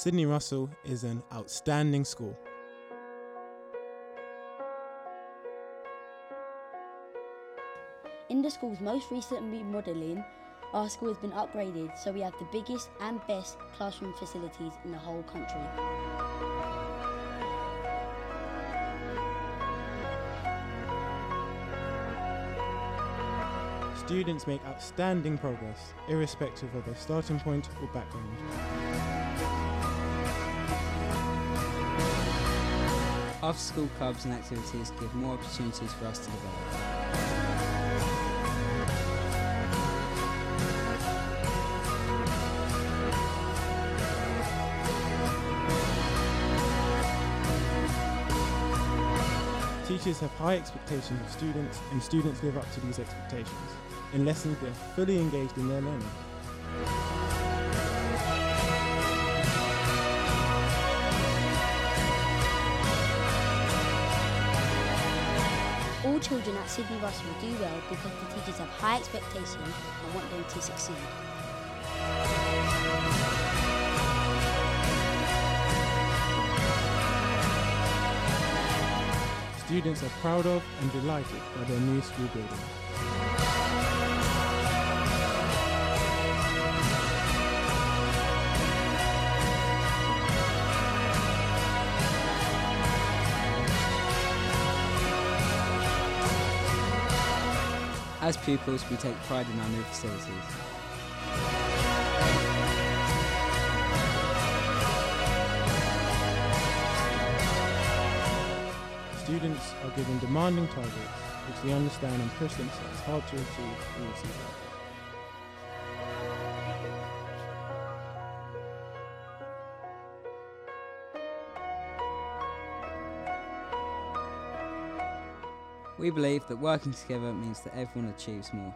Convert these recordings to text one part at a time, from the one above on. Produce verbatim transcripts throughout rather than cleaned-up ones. Sydney Russell is an outstanding school. In the school's most recent remodelling, our school has been upgraded, so we have the biggest and best classroom facilities in the whole country. Students make outstanding progress, irrespective of their starting point or background. After-school clubs and activities give more opportunities for us to develop. Teachers have high expectations of students, and students live up to these expectations. In lessons, they are fully engaged in their learning. All children at Sydney Russell do well because the teachers have high expectations and want them to succeed. Students are proud of and delighted by their new school building. As pupils, we take pride in our new facilities. Students are given demanding targets, which they understand and push themselves hard to achieve all season. We believe that working together means that everyone achieves more.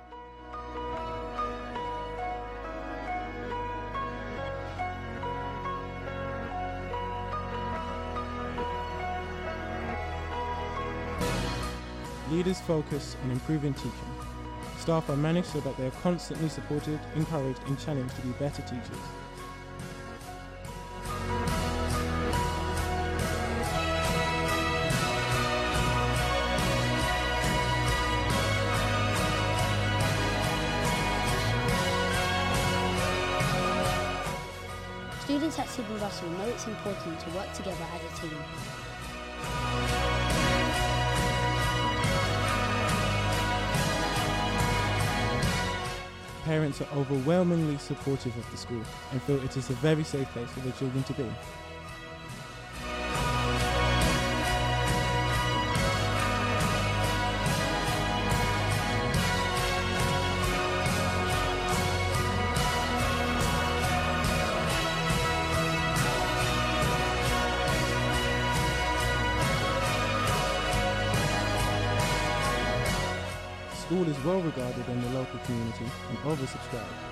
Leaders focus on improving teaching. Staff are managed so that they are constantly supported, encouraged and challenged to be better teachers. Students at Sydney Russell know it's important to work together as a team. Parents are overwhelmingly supportive of the school and feel it is a very safe place for their children to be. School is well regarded in the local community and oversubscribed.